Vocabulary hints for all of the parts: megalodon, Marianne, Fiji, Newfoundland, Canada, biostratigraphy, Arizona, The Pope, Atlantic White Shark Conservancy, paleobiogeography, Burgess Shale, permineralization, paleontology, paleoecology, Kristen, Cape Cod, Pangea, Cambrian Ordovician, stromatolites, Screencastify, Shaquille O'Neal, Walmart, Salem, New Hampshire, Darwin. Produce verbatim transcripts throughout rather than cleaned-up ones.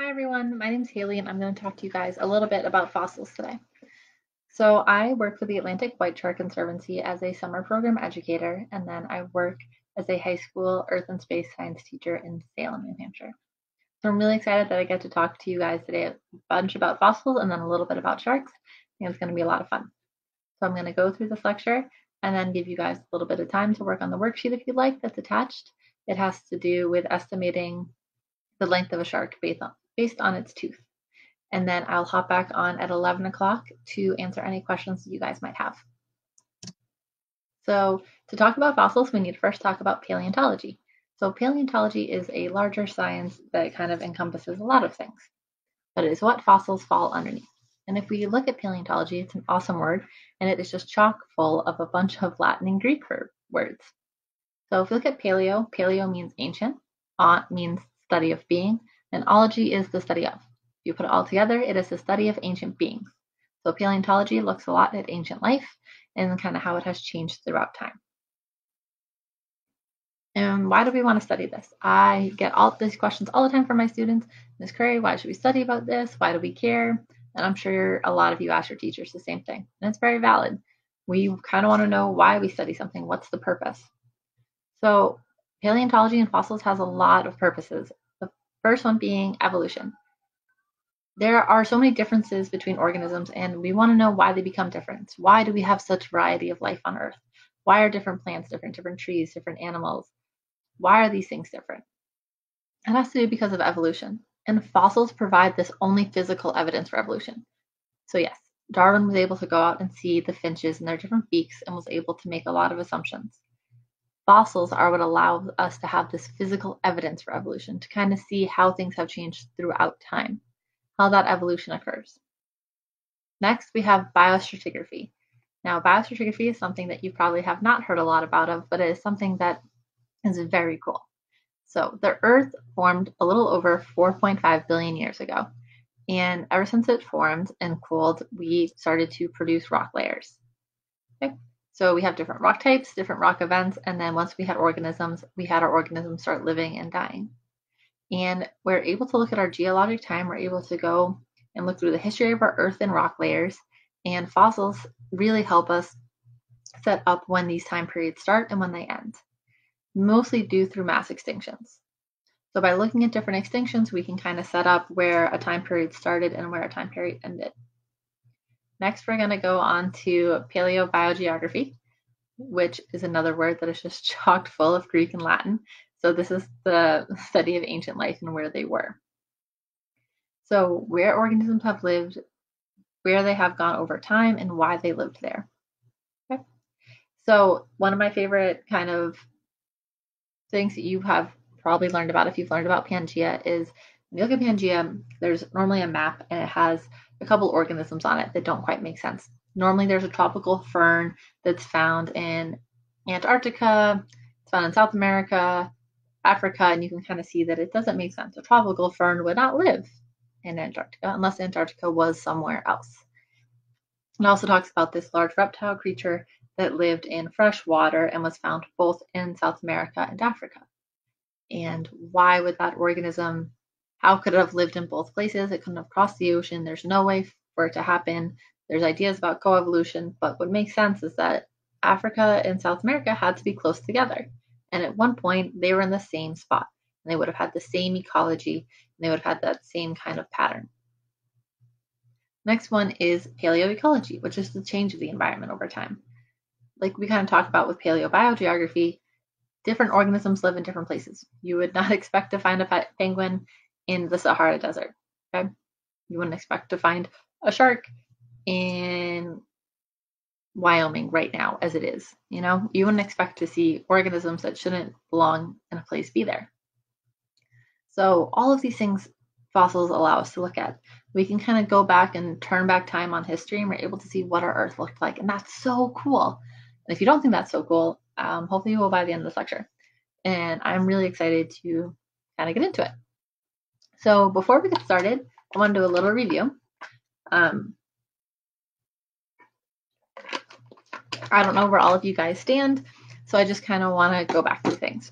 Hi everyone, my name is Haley and I'm going to talk to you guys a little bit about fossils today. So I work for the Atlantic White Shark Conservancy as a summer program educator, and then I work as a high school earth and space science teacher in Salem, New Hampshire. So I'm really excited that I get to talk to you guys today a bunch about fossils and then a little bit about sharks. I think it's going to be a lot of fun. So I'm going to go through this lecture and then give you guys a little bit of time to work on the worksheet if you'd like that's attached. It has to do with estimating the length of a shark based on based on its tooth. And then I'll hop back on at eleven o'clock to answer any questions that you guys might have. So to talk about fossils, we need to first talk about paleontology. So paleontology is a larger science that kind of encompasses a lot of things, but it is what fossils fall underneath. And if we look at paleontology, it's an awesome word, and it is just chock full of a bunch of Latin and Greek words. So if we look at paleo, paleo means ancient, ont means study of being, and ology is the study of. If you put it all together, it is the study of ancient beings. So paleontology looks a lot at ancient life and kind of how it has changed throughout time. And why do we want to study this? I get all these questions all the time from my students. Miz Curry, why should we study about this? Why do we care? And I'm sure a lot of you ask your teachers the same thing. And it's very valid. We kind of want to know why we study something. What's the purpose? So paleontology and fossils has a lot of purposes. First one being evolution. There are so many differences between organisms, and we want to know why they become different. Why do we have such variety of life on Earth? Why are different plants different, different trees, different animals? Why are these things different? It has to do because of evolution. And fossils provide this only physical evidence for evolution. So yes, Darwin was able to go out and see the finches and their different beaks and was able to make a lot of assumptions. Fossils are what allow us to have this physical evidence for evolution, to kind of see how things have changed throughout time, how that evolution occurs. Next, we have biostratigraphy. Now, biostratigraphy is something that you probably have not heard a lot about of, but it is something that is very cool. So the Earth formed a little over four point five billion years ago. And ever since it formed and cooled, we started to produce rock layers. Okay. So we have different rock types, different rock events, and then once we had organisms, we had our organisms start living and dying. And we're able to look at our geologic time, we're able to go and look through the history of our earth and rock layers, and fossils really help us set up when these time periods start and when they end, mostly due through mass extinctions. So by looking at different extinctions, we can kind of set up where a time period started and where a time period ended. Next, we're going to go on to paleobiogeography, which is another word that is just chock full of Greek and Latin. So this is the study of ancient life and where they were. So where organisms have lived, where they have gone over time, and why they lived there. Okay. So one of my favorite kind of things that you have probably learned about if you've learned about Pangea is when you look at Pangea, there's normally a map and it has a couple organisms on it that don't quite make sense. Normally there's a tropical fern that's found in Antarctica, it's found in South America, Africa, and you can kind of see that it doesn't make sense. A tropical fern would not live in Antarctica unless Antarctica was somewhere else. It also talks about this large reptile creature that lived in fresh water and was found both in South America and Africa. And why would that organism How could it have lived in both places? It couldn't have crossed the ocean. There's no way for it to happen. There's ideas about coevolution, but what makes sense is that Africa and South America had to be close together. And at one point, they were in the same spot. And they would have had the same ecology. And they would have had that same kind of pattern. Next one is paleoecology, which is the change of the environment over time. Like we kind of talked about with paleobiogeography, different organisms live in different places. You would not expect to find a penguin in the Sahara Desert, okay? You wouldn't expect to find a shark in Wyoming right now as it is, you know? You wouldn't expect to see organisms that shouldn't belong in a place be there. So all of these things fossils allow us to look at. We can kind of go back and turn back time on history and we're able to see what our Earth looked like, and that's so cool. And if you don't think that's so cool, um, hopefully you will by the end of this lecture. And I'm really excited to kind of get into it. So before we get started, I want to do a little review. Um, I don't know where all of you guys stand, so I just kind of want to go back through things.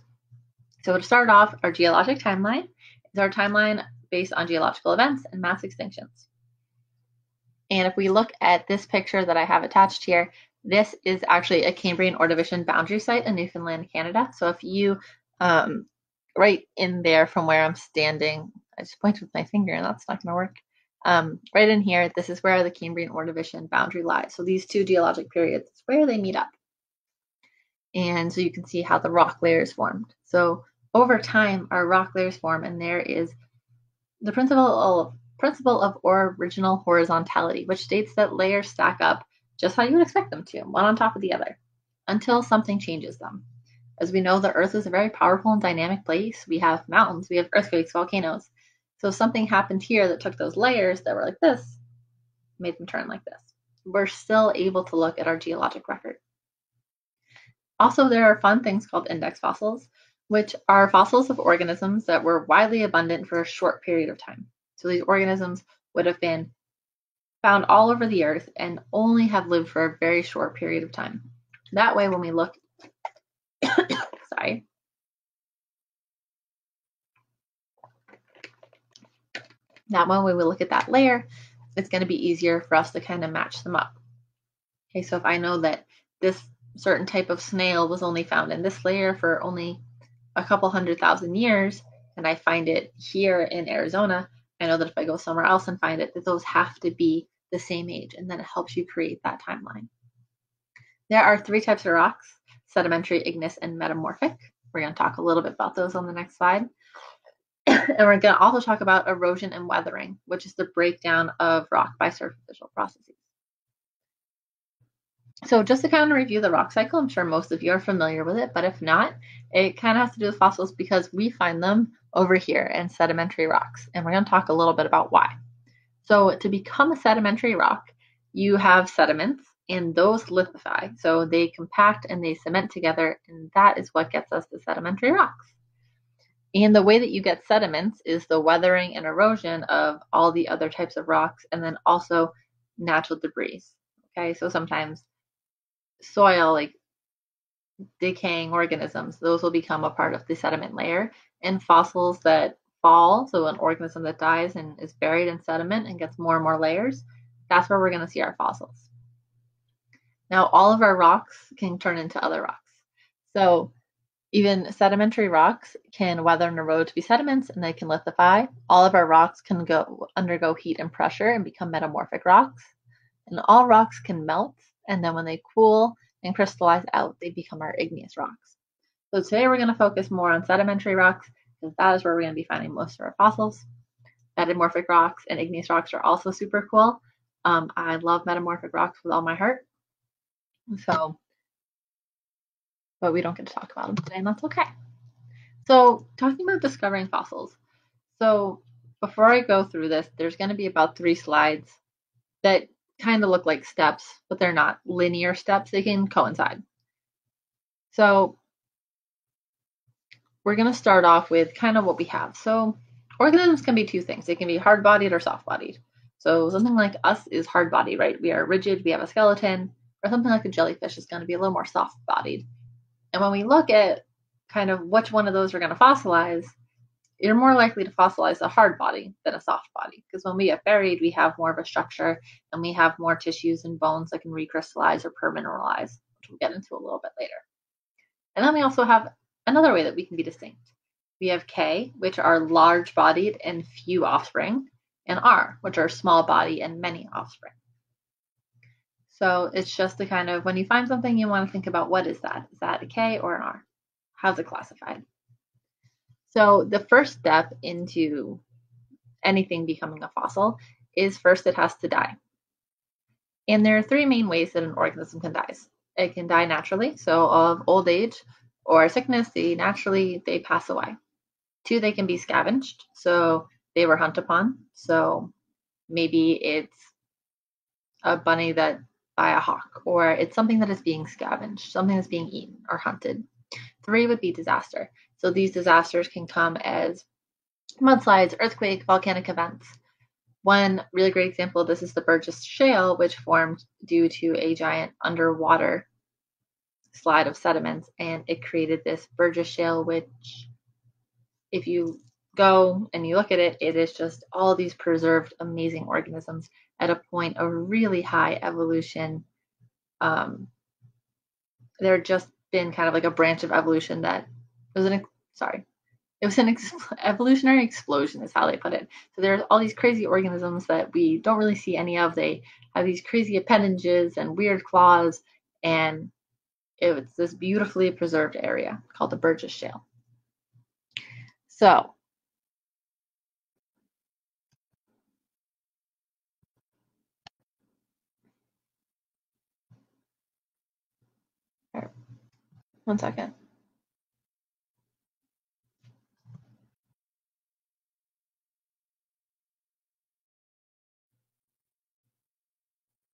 So to start off, our geologic timeline is our timeline based on geological events and mass extinctions. And if we look at this picture that I have attached here, this is actually a Cambrian Ordovician boundary site in Newfoundland, Canada. So if you, um, right in there from where I'm standing, I just pointed with my finger and that's not going to work. Um, right in here, this is where the Cambrian Ordovician boundary lies. So these two geologic periods is where they meet up. And so you can see how the rock layers formed. So over time, our rock layers form, and there is the principle of principle of original horizontality, which states that layers stack up just how you would expect them to, one on top of the other, until something changes them. As we know, the Earth is a very powerful and dynamic place. We have mountains, we have earthquakes, volcanoes. So something happened here that took those layers that were like this, made them turn like this. We're still able to look at our geologic record. Also, there are fun things called index fossils, which are fossils of organisms that were widely abundant for a short period of time. So these organisms would have been found all over the Earth and only have lived for a very short period of time. That way, when we look, sorry, that way when we look at that layer, it's going to be easier for us to kind of match them up. Okay, so if I know that this certain type of snail was only found in this layer for only a couple hundred thousand years, and I find it here in Arizona, I know that if I go somewhere else and find it, that those have to be the same age, and then it helps you create that timeline. There are three types of rocks: sedimentary, igneous, and metamorphic. We're going to talk a little bit about those on the next slide. And we're going to also talk about erosion and weathering, which is the breakdown of rock by superficial processes. So just to kind of review the rock cycle, I'm sure most of you are familiar with it, but if not, it kind of has to do with fossils because we find them over here in sedimentary rocks. And we're going to talk a little bit about why. So to become a sedimentary rock, you have sediments and those lithify. So they compact and they cement together, and that is what gets us the sedimentary rocks. And the way that you get sediments is the weathering and erosion of all the other types of rocks, and then also natural debris. Okay, so sometimes soil, like decaying organisms, those will become a part of the sediment layer, and fossils that fall, so an organism that dies and is buried in sediment and gets more and more layers, that's where we're going to see our fossils. Now, all of our rocks can turn into other rocks. So even sedimentary rocks can weather and erode to be sediments, and they can lithify. All of our rocks can go undergo heat and pressure and become metamorphic rocks. And all rocks can melt, and then when they cool and crystallize out, they become our igneous rocks. So today we're going to focus more on sedimentary rocks, because that is where we're going to be finding most of our fossils. Metamorphic rocks and igneous rocks are also super cool. Um, I love metamorphic rocks with all my heart. So, but we don't get to talk about them today, and that's okay. So talking about discovering fossils. So before I go through this, there's going to be about three slides that kind of look like steps, but they're not linear steps. They can coincide. So we're going to start off with kind of what we have. So organisms can be two things. They can be hard-bodied or soft-bodied. So something like us is hard-bodied, right? We are rigid. We have a skeleton. Or something like a jellyfish is going to be a little more soft-bodied. And when we look at kind of which one of those we're going to fossilize, you're more likely to fossilize a hard body than a soft body, because when we get buried, we have more of a structure and we have more tissues and bones that can recrystallize or permineralize, which we'll get into a little bit later. And then we also have another way that we can be distinct. We have K, which are large-bodied and few offspring, and R, which are small body and many offspring. So it's just the kind of, when you find something, you want to think about what is that? Is that a K or an R? How's it classified? So the first step into anything becoming a fossil is first it has to die. And there are three main ways that an organism can die. It can die naturally, so of old age or sickness, they naturally, they pass away. Two, they can be scavenged, so they were hunted upon. So maybe it's a bunny that by a hawk, or it's something that is being scavenged, something that's being eaten or hunted. Three would be disaster. So these disasters can come as mudslides, earthquake, volcanic events. One really great example of this is the Burgess Shale, which formed due to a giant underwater slide of sediments, and it created this Burgess Shale, which if you go and you look at it, it is just all these preserved, amazing organisms at a point of really high evolution. Um, there just been kind of like a branch of evolution that was an, sorry, it was an ex evolutionary explosion is how they put it. So there's all these crazy organisms that we don't really see any of. They have these crazy appendages and weird claws, and it's this beautifully preserved area called the Burgess Shale. So one second.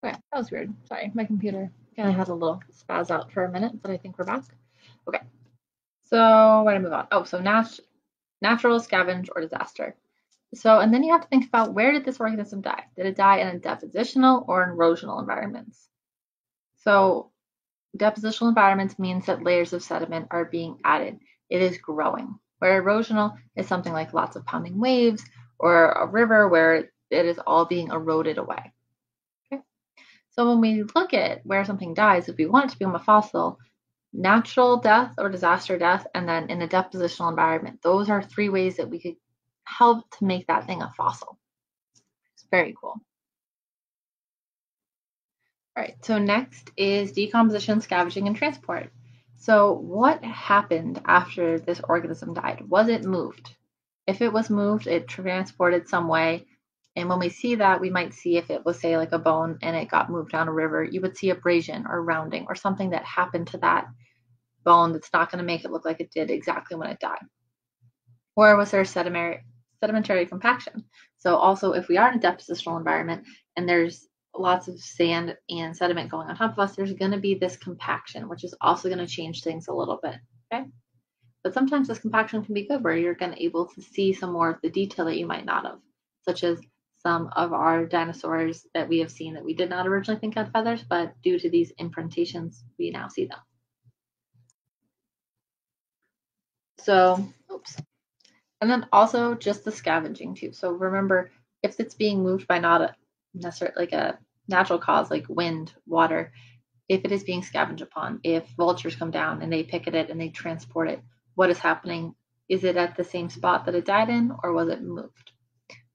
Okay, that was weird. Sorry, my computer kind of had a little spaz out for a minute, but I think we're back. Okay, so why don't I move on? Oh, so nat natural, scavenge, or disaster. So, and then you have to think about, where did this organism die? Did it die in a depositional or erosional environments? So depositional environments means that layers of sediment are being added. It is growing. Where erosional is something like lots of pounding waves or a river where it is all being eroded away. Okay. So when we look at where something dies, if we want it to become a fossil, natural death or disaster death, and then in a depositional environment, those are three ways that we could help to make that thing a fossil. It's very cool. All right, so next is decomposition, scavenging, and transport. So what happened after this organism died? Was it moved? If it was moved, it transported some way. And when we see that, we might see if it was, say, like a bone and it got moved down a river, you would see abrasion or rounding or something that happened to that bone that's not going to make it look like it did exactly when it died. Or was there sedimentary, sedimentary compaction? So also, if we are in a depositional environment and there's lots of sand and sediment going on top of us, there's going to be this compaction, which is also going to change things a little bit. Okay, but sometimes this compaction can be good, where you're going to able to see some more of the detail that you might not have, such as some of our dinosaurs that we have seen that we did not originally think had feathers, but due to these imprintations, we now see them. So, oops, and then also just the scavenging too. So remember, if it's being moved by not a necessarily like a natural cause like wind, water, if it is being scavenged upon, if vultures come down and they pick at it and they transport it, what is happening? Is it at the same spot that it died in, or was it moved?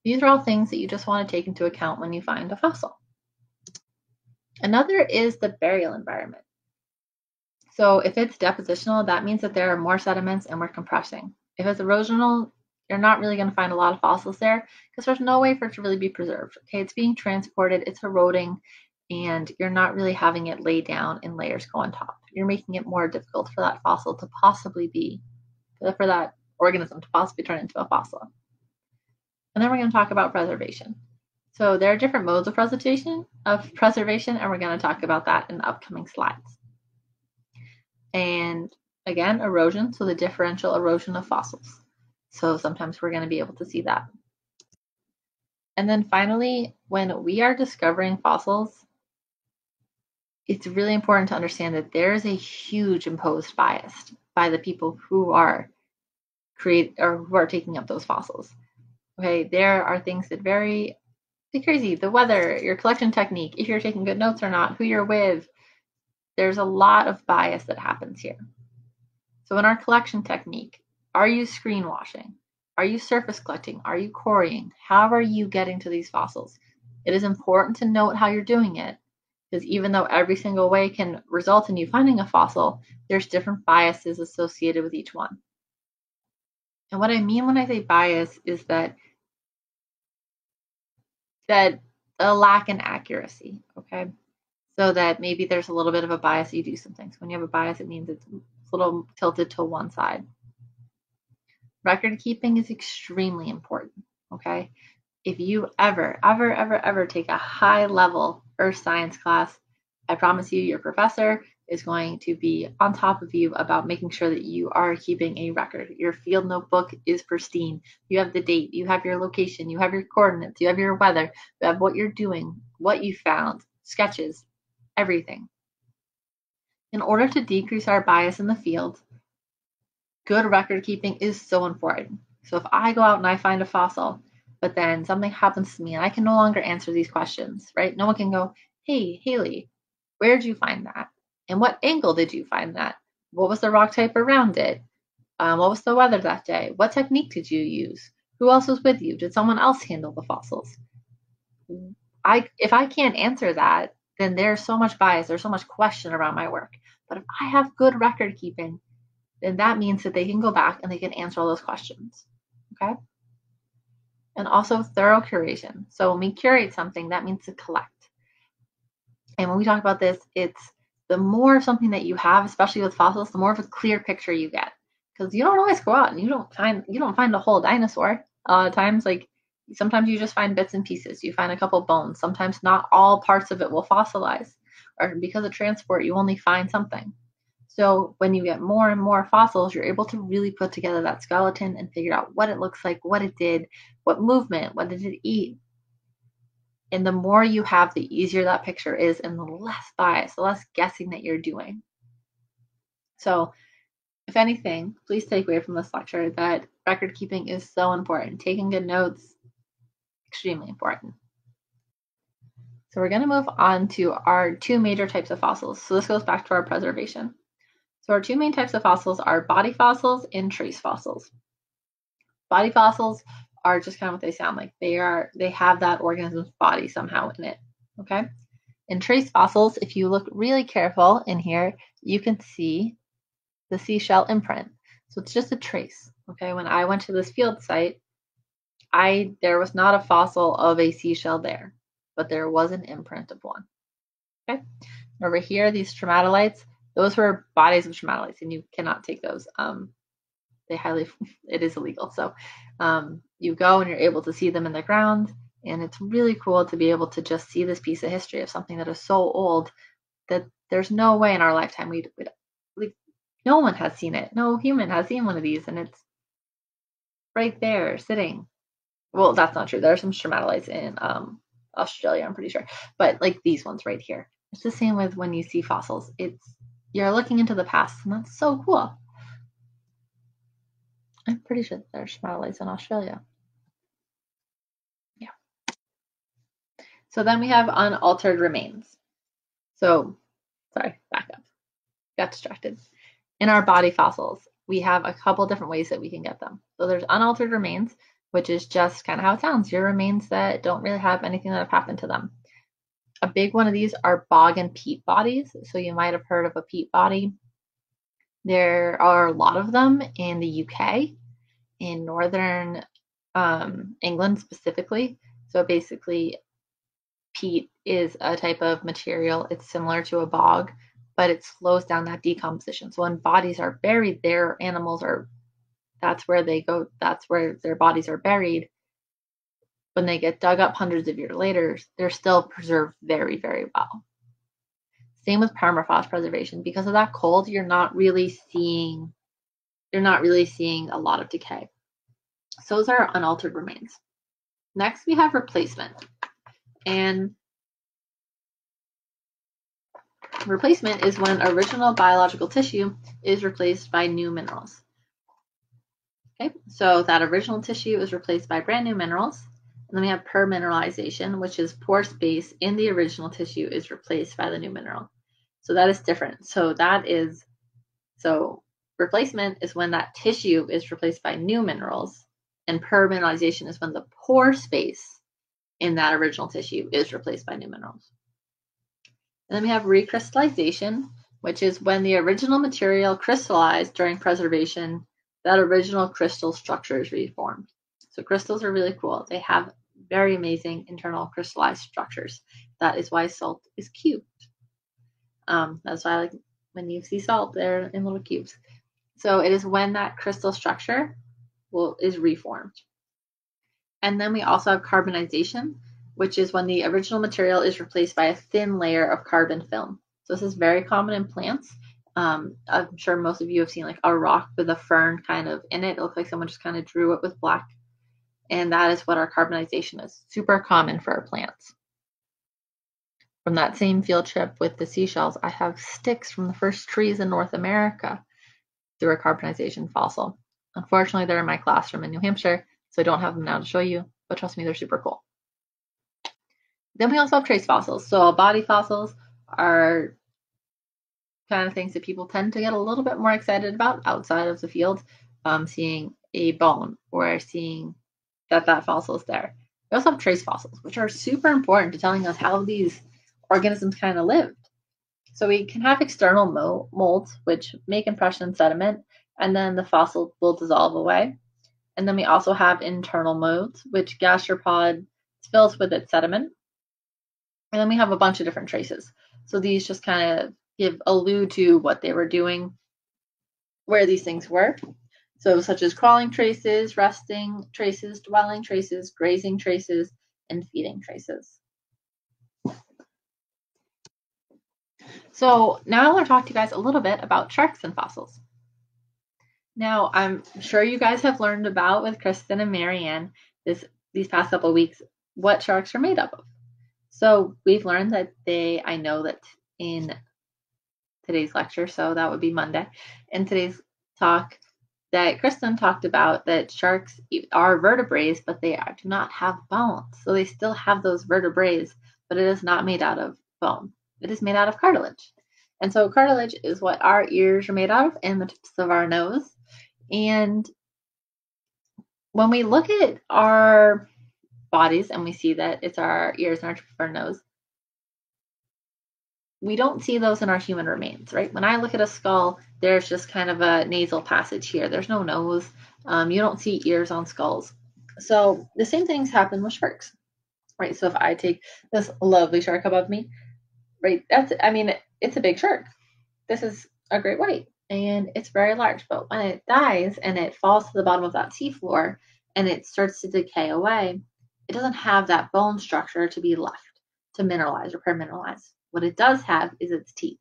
These are all things that you just want to take into account when you find a fossil. Another is the burial environment. So if it's depositional, that means that there are more sediments and we're compressing. If it's erosional, you're not really going to find a lot of fossils there because there's no way for it to really be preserved. Okay, it's being transported, it's eroding, and you're not really having it lay down in layers go on top. You're making it more difficult for that fossil to possibly be, for that organism to possibly turn into a fossil. And then we're going to talk about preservation. So there are different modes of preservation, of preservation, and we're going to talk about that in the upcoming slides. And again, erosion, so the differential erosion of fossils. So sometimes we're going to be able to see that. And then finally, when we are discovering fossils, it's really important to understand that there is a huge imposed bias by the people who are create or who are taking up those fossils. Okay, there are things that vary pretty crazy. The weather, your collection technique, if you're taking good notes or not, who you're with. There's a lot of bias that happens here. So in our collection technique, are you screen washing? Are you surface collecting? Are you quarrying? How are you getting to these fossils? It is important to note how you're doing it, because even though every single way can result in you finding a fossil, there's different biases associated with each one. And what I mean when I say bias is that that a lack in accuracy, okay? So that maybe there's a little bit of a bias, you do some things. When you have a bias, it means it's a little tilted to one side. Record keeping is extremely important, okay? If you ever, ever, ever, ever take a high level earth science class, I promise you your professor is going to be on top of you about making sure that you are keeping a record. Your field notebook is pristine. You have the date, you have your location, you have your coordinates, you have your weather, you have what you're doing, what you found, sketches, everything. In order to decrease our bias in the field, good record keeping is so important. So if I go out and I find a fossil, but then something happens to me and I can no longer answer these questions, right? No one can go, hey, Haley, where did you find that? And what angle did you find that? What was the rock type around it? Um, what was the weather that day? What technique did you use? Who else was with you? Did someone else handle the fossils? I, if I can't answer that, then there's so much bias, there's so much question around my work. But if I have good record keeping, then that means that they can go back and they can answer all those questions, okay? And also thorough curation. So when we curate something, that means to collect. And when we talk about this, it's the more of something that you have, especially with fossils, the more of a clear picture you get. Because you don't always go out and you don't find you don't find a whole dinosaur. A lot of times, like sometimes you just find bits and pieces. You find a couple bones. Sometimes not all parts of it will fossilize, or because of transport, you only find something. So when you get more and more fossils, you're able to really put together that skeleton and figure out what it looks like, what it did, what movement, what did it eat. And the more you have, the easier that picture is and the less bias, the less guessing that you're doing. So if anything, please take away from this lecture that record keeping is so important. Taking good notes, extremely important. So we're going to move on to our two major types of fossils. So this goes back to our preservation. So our two main types of fossils are body fossils and trace fossils. Body fossils are just kind of what they sound like. They are, they have that organism's body somehow in it, okay? And trace fossils, if you look really careful in here, you can see the seashell imprint. So it's just a trace, okay? When I went to this field site, I there was not a fossil of a seashell there, but there was an imprint of one, okay? And over here, these stromatolites, those were bodies of stromatolites, and you cannot take those. Um, they highly, it is illegal. So um, you go and you're able to see them in the ground, and it's really cool to be able to just see this piece of history of something that is so old that there's no way in our lifetime we'd, we'd like, no one has seen it. No human has seen one of these, and it's right there sitting. Well, that's not true. There are some stromatolites in um, Australia, I'm pretty sure, but like these ones right here. It's the same with when you see fossils. It's you're looking into the past, and that's so cool. I'm pretty sure there's stromatolites in Australia. Yeah. So then we have unaltered remains. So, sorry, back up. Got distracted. In our body fossils, we have a couple different ways that we can get them. So there's unaltered remains, which is just kind of how it sounds. Your remains that don't really have anything that have happened to them. A big one of these are bog and peat bodies. So you might have heard of a peat body. There are a lot of them in the U K, in northern um, England specifically. So basically, peat is a type of material. It's similar to a bog, but it slows down that decomposition. So when bodies are buried there, animals are, that's where they go, that's where their bodies are buried. When they get dug up hundreds of years later, they're still preserved very, very well. Same with permafrost preservation. Because of that cold, you're not really seeing, you're not really seeing a lot of decay. So those are unaltered remains. Next, we have replacement. And replacement is when original biological tissue is replaced by new minerals. Okay, so that original tissue is replaced by brand new minerals. And then we have permineralization, which is pore space in the original tissue is replaced by the new mineral. So that is different. So that is, so replacement is when that tissue is replaced by new minerals, and permineralization is when the pore space in that original tissue is replaced by new minerals. And then we have recrystallization, which is when the original material crystallized during preservation, that original crystal structure is reformed. So crystals are really cool. They have very amazing internal crystallized structures. That is why salt is cubed. Um, that's why, like, when you see salt, they're in little cubes. So it is when that crystal structure will, is reformed. And then we also have carbonization, which is when the original material is replaced by a thin layer of carbon film. So this is very common in plants. Um, I'm sure most of you have seen like a rock with a fern kind of in it. It looks like someone just kind of drew it with black. And that is what our carbonization is, super common for our plants. From that same field trip with the seashells, I have sticks from the first trees in North America through a carbonization fossil. Unfortunately, they're in my classroom in New Hampshire, so I don't have them now to show you, but trust me, they're super cool. Then we also have trace fossils. So body fossils are kind of things that people tend to get a little bit more excited about outside of the field, um, seeing a bone or seeing that that fossil is there. We also have trace fossils, which are super important to telling us how these organisms kind of lived. So we can have external mo molds, which make impression in sediment, and then the fossil will dissolve away. And then we also have internal molds, which gastropod fills with its sediment. And then we have a bunch of different traces. So these just kind of give allude to what they were doing, where these things were. So such as crawling traces, resting traces, dwelling traces, grazing traces, and feeding traces. So now I want to talk to you guys a little bit about sharks and fossils. Now, I'm sure you guys have learned about with Kristen and Marianne this, these past couple of weeks what sharks are made up of. So we've learned that they, I know that in today's lecture, so that would be Monday, in today's talk, that Kristen talked about that sharks are vertebrates, but they are, do not have bones. So they still have those vertebrae, but it is not made out of bone. It is made out of cartilage. And so cartilage is what our ears are made out of and the tips of our nose. And when we look at our bodies and we see that it's our ears and our tips of our nose, we don't see those in our human remains, right? When I look at a skull, there's just kind of a nasal passage here. There's no nose. Um, you don't see ears on skulls. So the same things happen with sharks, right? So if I take this lovely shark above me, right? That's, I mean, it's a big shark. This is a great white and it's very large, but when it dies and it falls to the bottom of that seafloor and it starts to decay away, it doesn't have that bone structure to be left to mineralize or permineralize. What it does have is its teeth,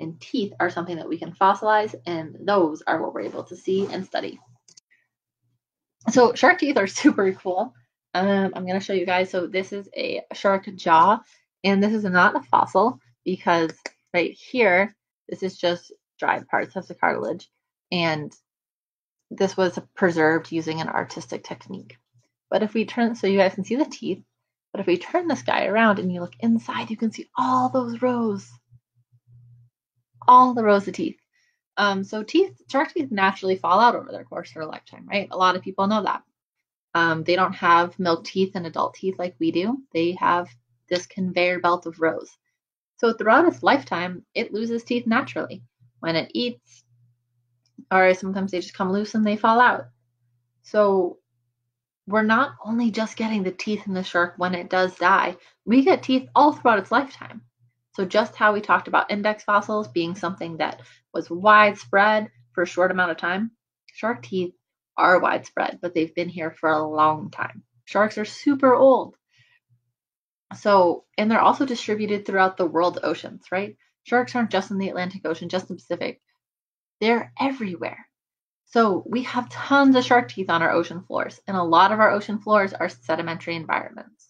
and teeth are something that we can fossilize, and those are what we're able to see and study. So shark teeth are super cool. Um, I'm going to show you guys. So this is a shark jaw, and this is not a fossil because right here, this is just dried parts of the cartilage, and this was preserved using an artistic technique. But if we turn, so you guys can see the teeth, but if we turn this guy around and you look inside, you can see all those rows, all the rows of teeth. Um, so teeth, shark teeth naturally fall out over their course of their lifetime, right? A lot of people know that. Um, they don't have milk teeth and adult teeth like we do. They have this conveyor belt of rows. So throughout its lifetime, it loses teeth naturally. When it eats, or sometimes they just come loose and they fall out. So we're not only just getting the teeth in the shark when it does die, we get teeth all throughout its lifetime. So just how we talked about index fossils being something that was widespread for a short amount of time, shark teeth are widespread, but they've been here for a long time. Sharks are super old. So, and they're also distributed throughout the world's oceans, right? Sharks aren't just in the Atlantic Ocean, just in the Pacific. They're everywhere. So we have tons of shark teeth on our ocean floors, and a lot of our ocean floors are sedimentary environments.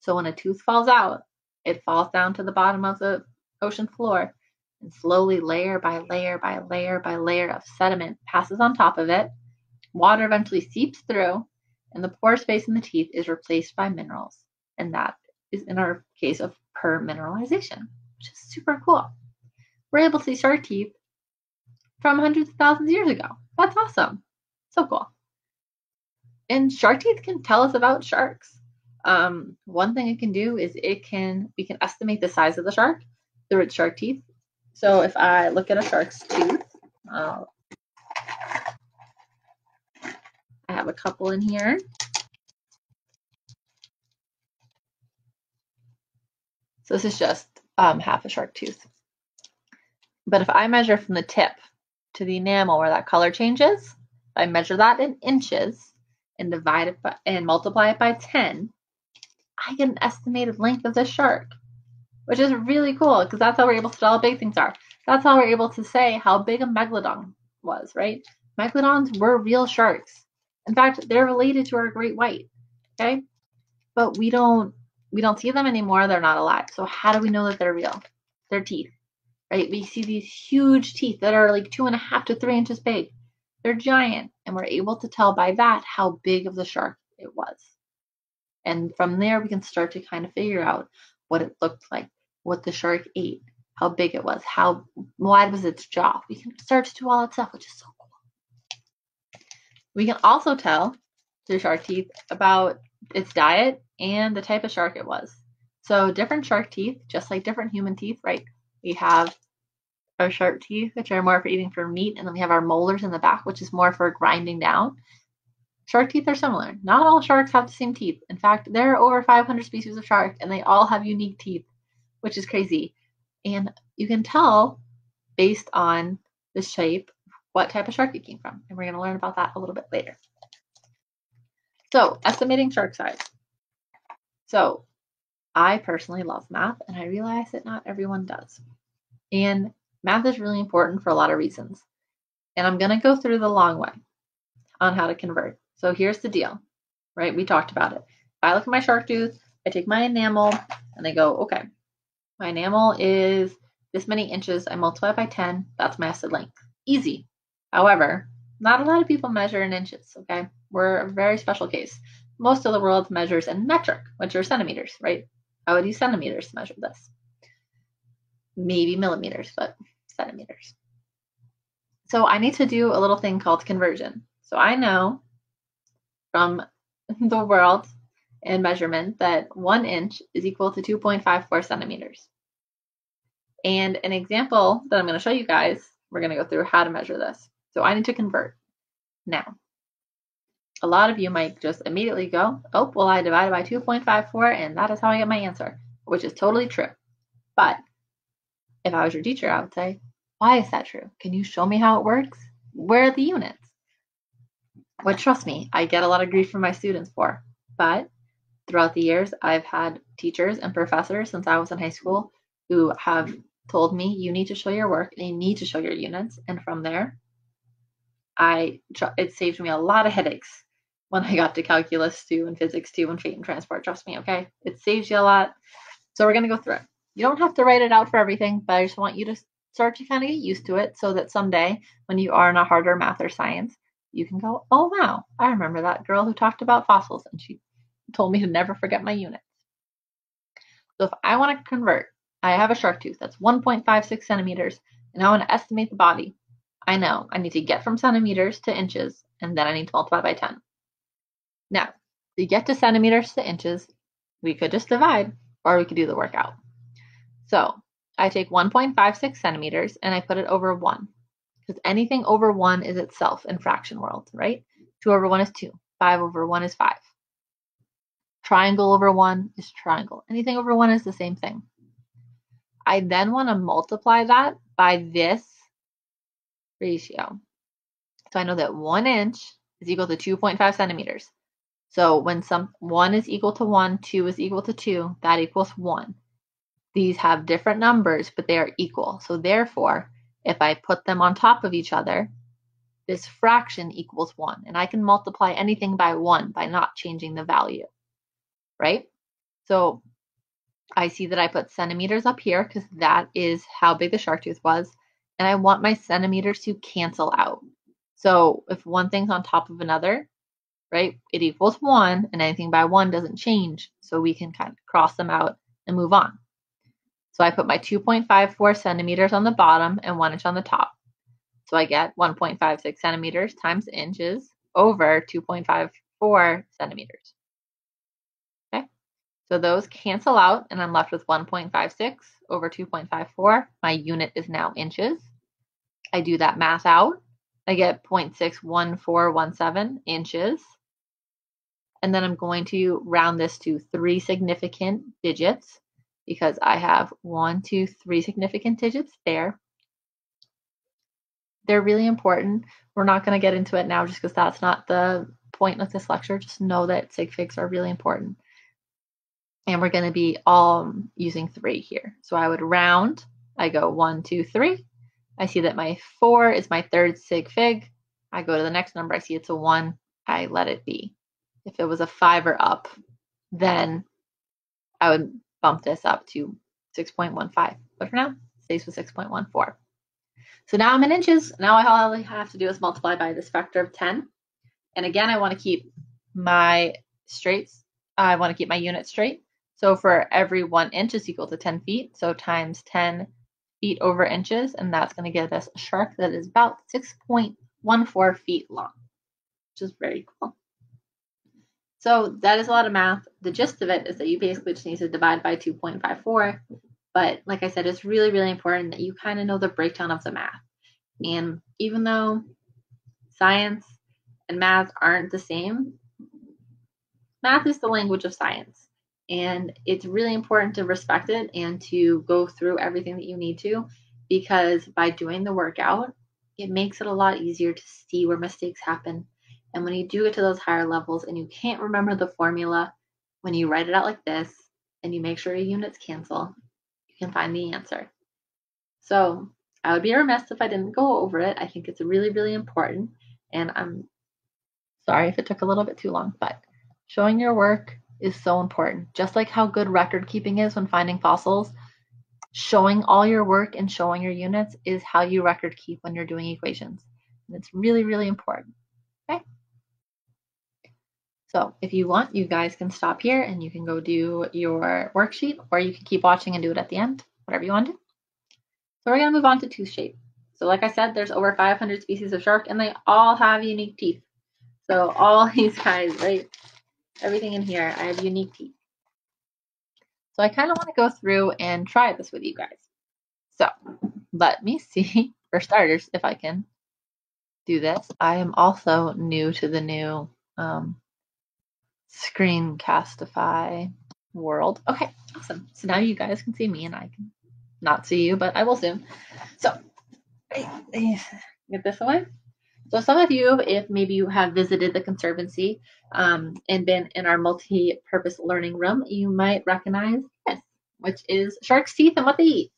So when a tooth falls out, it falls down to the bottom of the ocean floor, and slowly layer by layer by layer by layer of sediment passes on top of it. Water eventually seeps through, and the pore space in the teeth is replaced by minerals. And that is in our case of permineralization, which is super cool. We're able to see shark teeth from hundreds of thousands of years ago. That's awesome. So cool. And shark teeth can tell us about sharks. Um, one thing it can do is it can, we can estimate the size of the shark through its shark teeth. So if I look at a shark's tooth, uh, I have a couple in here. So this is just um, half a shark tooth. But if I measure from the tip to the enamel where that color changes, I measure that in inches and divide it by, and multiply it by ten, I get an estimated length of the shark, which is really cool because that's how we're able to tell how big things are. That's how we're able to say how big a megalodon was, right? Megalodons were real sharks. In fact, they're related to our great white, okay? But we don't we don't see them anymore. They're not alive. So how do we know that they're real? Their teeth. Right? We see these huge teeth that are like two and a half to three inches big. They're giant, and we're able to tell by that how big of the shark it was. And from there, we can start to kind of figure out what it looked like, what the shark ate, how big it was, how wide was its jaw. We can start to do all that stuff, which is so cool. We can also tell through shark teeth about its diet and the type of shark it was. So different shark teeth, just like different human teeth, right? We have our sharp teeth, which are more for eating for meat, and then we have our molars in the back, which is more for grinding down. Shark teeth are similar. Not all sharks have the same teeth. In fact, there are over five hundred species of shark, and they all have unique teeth, which is crazy. And you can tell based on the shape what type of shark it came from. And we're going to learn about that a little bit later. So, estimating shark size. So, I personally love math, and I realize that not everyone does. And math is really important for a lot of reasons. And I'm going to go through the long way on how to convert. So here's the deal, right? We talked about it. If I look at my shark tooth, I take my enamel, and I go, okay, my enamel is this many inches. I multiply by ten. That's my estimate length. Easy. However, not a lot of people measure in inches, okay? We're a very special case. Most of the world measures in metric, which are centimeters, right? I would use centimeters to measure this. Maybe millimeters, but centimeters. So I need to do a little thing called conversion. So I know from the world and measurement that one inch is equal to two point five four centimeters. And an example that I'm going to show you guys, we're going to go through how to measure this. So I need to convert. Now, a lot of you might just immediately go, oh, well, I divided by two point five four, and that is how I get my answer, which is totally true. But if I was your teacher, I would say, why is that true? Can you show me how it works? Where are the units? Which, trust me, I get a lot of grief from my students for. But throughout the years, I've had teachers and professors since I was in high school who have told me, you need to show your work and you need to show your units. And from there, I it saved me a lot of headaches when I got to calculus two and physics two and fate and transport. Trust me, okay? It saves you a lot. So we're going to go through it. You don't have to write it out for everything, but I just want you to start to kind of get used to it so that someday when you are in a harder math or science, you can go, oh, wow, I remember that girl who talked about fossils and she told me to never forget my units. So if I want to convert, I have a shark tooth that's one point five six centimeters and I want to estimate the body. I know I need to get from centimeters to inches and then I need to multiply by ten. Now, to get to centimeters to inches, we could just divide or we could do the workout. So I take one point five six centimeters and I put it over one, because anything over one is itself in fraction world, right? two over one is two. five over one is five. Triangle over one is triangle. Anything over one is the same thing. I then want to multiply that by this ratio. So I know that one inch is equal to two point five centimeters. So when some one is equal to one, two is equal to two, that equals one. These have different numbers, but they are equal. So therefore, if I put them on top of each other, this fraction equals one. And I can multiply anything by one by not changing the value, right? So I see that I put centimeters up here because that is how big the shark tooth was. And I want my centimeters to cancel out. So if one thing's on top of another, right, it equals one, and anything by one doesn't change. So we can kind of cross them out and move on. So I put my two point five four centimeters on the bottom and one inch on the top. So I get one point five six centimeters times inches over two point five four centimeters. Okay, so those cancel out and I'm left with one point five six over two point five four. My unit is now inches. I do that math out. I get zero point six one four one seven inches. And then I'm going to round this to three significant digits, because I have one, two, three significant digits there. They're really important. We're not going to get into it now just because that's not the point of this lecture. Just know that sig figs are really important. And we're going to be all using three here. So I would round. I go one, two, three. I see that my four is my third sig fig. I go to the next number. I see it's a one. I let it be. If it was a five or up, then I would bump this up to six point one five, but for now, it stays with six point one four. So now I'm in inches. Now all I have to do is multiply by this factor of ten. And again, I want to keep my straights. I want to keep my units straight. So for every one inch is equal to ten feet. So times ten feet over inches. And that's going to give us a shark that is about six point one four feet long, which is very cool. So that is a lot of math. The gist of it is that you basically just need to divide by two point five four. But like I said, it's really, really important that you kind of know the breakdown of the math. And even though science and math aren't the same, math is the language of science. And it's really important to respect it and to go through everything that you need to, because by doing the workout, it makes it a lot easier to see where mistakes happen. And when you do get to those higher levels and you can't remember the formula, when you write it out like this and you make sure your units cancel, you can find the answer. So I would be remiss if I didn't go over it. I think it's really, really important. And I'm sorry if it took a little bit too long, but showing your work is so important. Just like how good record keeping is when finding fossils, showing all your work and showing your units is how you record keep when you're doing equations. And it's really, really important. Okay. So if you want, you guys can stop here and you can go do your worksheet, or you can keep watching and do it at the end, whatever you want to do. So we're going to move on to tooth shape. So like I said, there's over five hundred species of shark and they all have unique teeth. So all these guys, right, everything in here, I have unique teeth. So I kind of want to go through and try this with you guys. So let me see, for starters, if I can do this. I am also new to the new um, Screencastify world. Okay, awesome. So now you guys can see me and I can not see you, but I will soon. So get this away. So some of you, if maybe you have visited the conservancy um, and been in our multi-purpose learning room, you might recognize this, which is shark's teeth and what they eat.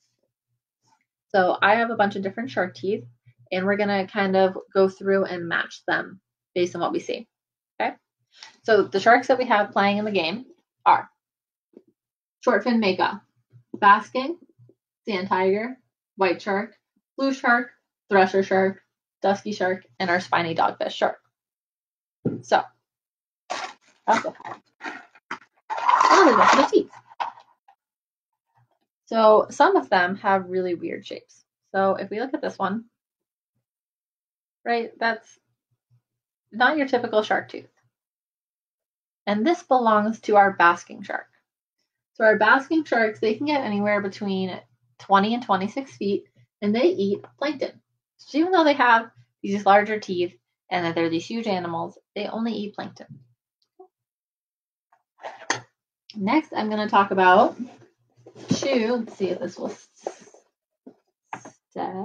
So I have a bunch of different shark teeth and we're gonna kind of go through and match them based on what we see. Okay. So the sharks that we have playing in the game are short fin mako, basking, sand tiger, white shark, blue shark, thresher shark, dusky shark, and our spiny dogfish shark. So that's what the teeth. So some of them have really weird shapes. So if we look at this one, right, that's not your typical shark tooth. And this belongs to our basking shark. So our basking sharks, they can get anywhere between twenty and twenty-six feet, and they eat plankton. So even though they have these larger teeth and that they're these huge animals, they only eat plankton. Next, I'm going to talk about two. Let's see if this will stay.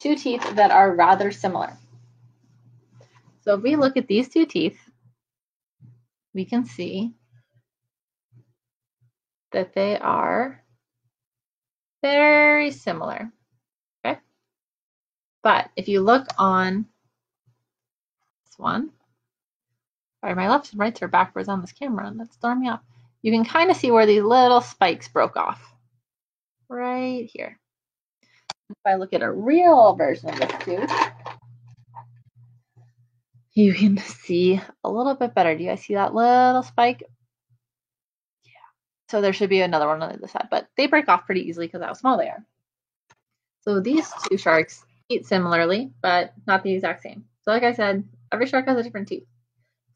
Two teeth that are rather similar. So if we look at these two teeth, we can see that they are very similar, okay? But if you look on this one, sorry, my lefts and rights are backwards on this camera and that's throwing me off. You can kind of see where these little spikes broke off right here. If I look at a real version of this tooth, you can see a little bit better. Do you guys see that little spike? Yeah. So there should be another one on the other side, but they break off pretty easily because of how small they are. So these two sharks eat similarly, but not the exact same. So like I said, every shark has a different tooth.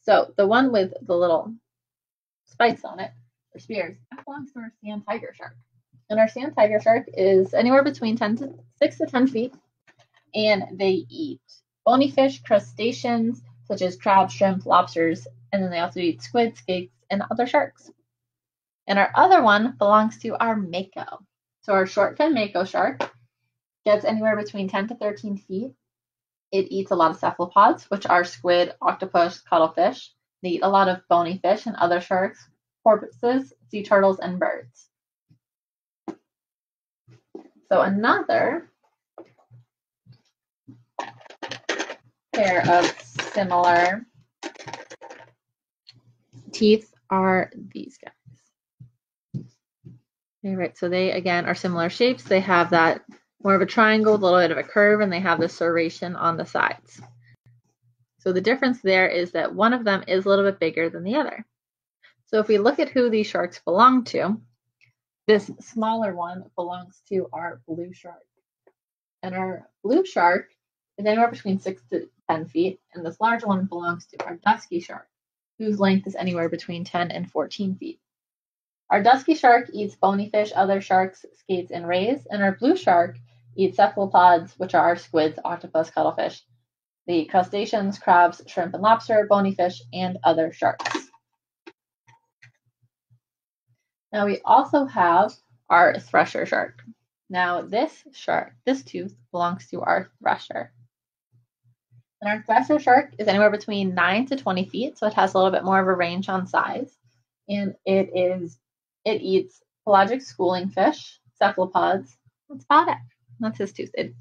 So the one with the little spikes on it, or spears, that belongs to our sand tiger shark. And our sand tiger shark is anywhere between six to ten feet, and they eat bony fish, crustaceans, such as crab, shrimp, lobsters, and then they also eat squid, skates, and other sharks. And our other one belongs to our mako. So our short fin mako shark gets anywhere between ten to thirteen feet. It eats a lot of cephalopods, which are squid, octopus, cuttlefish. They eat a lot of bony fish and other sharks, porpoises, sea turtles, and birds. So another pair of similar teeth are these guys. All right, so they, again, are similar shapes. They have that more of a triangle with a little bit of a curve, and they have the serration on the sides. So the difference there is that one of them is a little bit bigger than the other. So if we look at who these sharks belong to, this smaller one belongs to our blue shark. And our blue shark is anywhere between six to ten feet, and this larger one belongs to our dusky shark, whose length is anywhere between ten and fourteen feet. Our dusky shark eats bony fish, other sharks, skates, and rays, and our blue shark eats cephalopods, which are our squids, octopus, cuttlefish, the crustaceans, crabs, shrimp and lobster, bony fish, and other sharks. Now we also have our thresher shark. Now this shark, this tooth belongs to our thresher. And our thresher shark is anywhere between nine to twenty feet, so it has a little bit more of a range on size. And it is, it eats pelagic schooling fish, cephalopods. That's about it. That's his tooth. It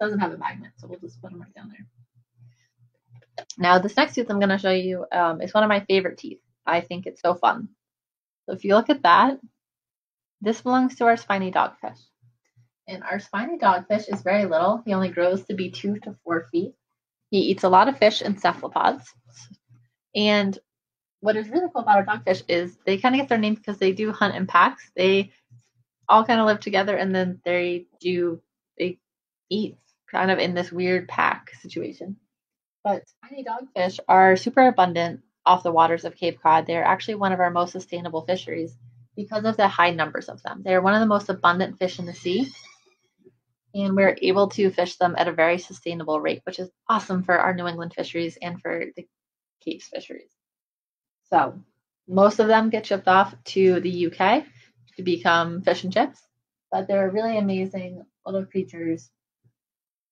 doesn't have a magnet, so we'll just put him right down there. Now this next tooth I'm going to show you um, is one of my favorite teeth. I think it's so fun. So if you look at that, this belongs to our spiny dogfish. And our spiny dogfish is very little. He only grows to be two to four feet. He eats a lot of fish and cephalopods. And what is really cool about our dogfish is they kind of get their name because they do hunt in packs. They all kind of live together, and then they do, they eat kind of in this weird pack situation. But spiny dogfish are super abundant off the waters of Cape Cod. They're actually one of our most sustainable fisheries because of the high numbers of them. They're one of the most abundant fish in the sea, and we're able to fish them at a very sustainable rate, which is awesome for our New England fisheries and for the Cape's fisheries. So most of them get shipped off to the U K to become fish and chips, but they're really amazing little creatures.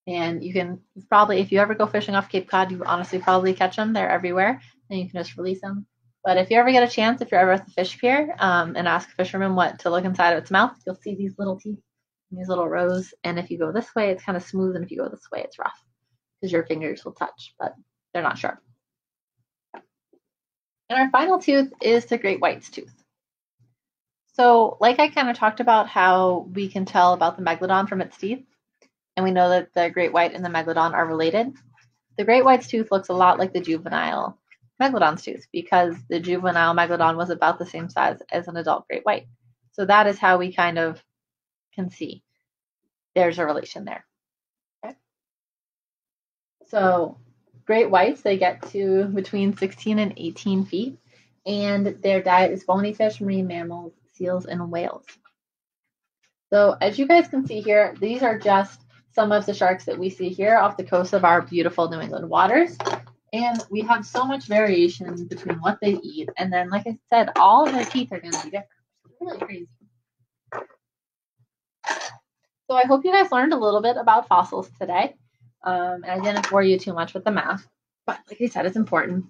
And you can probably, if you ever go fishing off Cape Cod, you honestly probably catch them. They're everywhere, and you can just release them. But if you ever get a chance, if you're ever at the fish pier um, and ask a fisherman what to look inside of its mouth, you'll see these little teeth and these little rows. And if you go this way, it's kind of smooth, and if you go this way, it's rough because your fingers will touch, but they're not sharp. And our final tooth is the great white's tooth. So like I kind of talked about how we can tell about the megalodon from its teeth, and we know that the great white and the megalodon are related. The great white's tooth looks a lot like the juvenile megalodon's tooth because the juvenile megalodon was about the same size as an adult great white. So that is how we kind of can see there's a relation there. Okay. So great whites, they get to between sixteen and eighteen feet, and their diet is bony fish, marine mammals, seals, and whales. So as you guys can see here, these are just some of the sharks that we see here off the coast of our beautiful New England waters. And we have so much variation between what they eat. And then, like I said, all of their teeth are going to be different. It's really crazy. So I hope you guys learned a little bit about fossils today. Um, and I didn't bore you too much with the math, but like I said, it's important.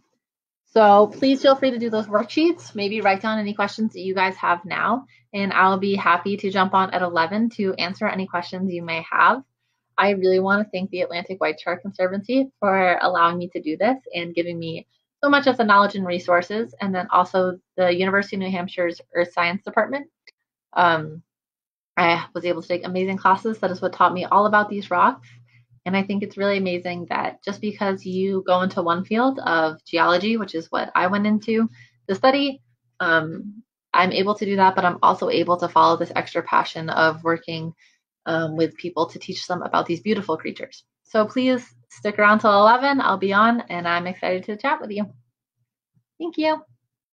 So please feel free to do those worksheets. Maybe write down any questions that you guys have now, and I'll be happy to jump on at eleven to answer any questions you may have. I really want to thank the Atlantic White Shark Conservancy for allowing me to do this and giving me so much of the knowledge and resources, and then also the University of New Hampshire's Earth Science Department. Um, I was able to take amazing classes. That is what taught me all about these rocks. And I think it's really amazing that just because you go into one field of geology, which is what I went into to study, um, I'm able to do that, but I'm also able to follow this extra passion of working um, with people to teach them about these beautiful creatures. So please stick around till eleven. I'll be on, and I'm excited to chat with you. Thank you.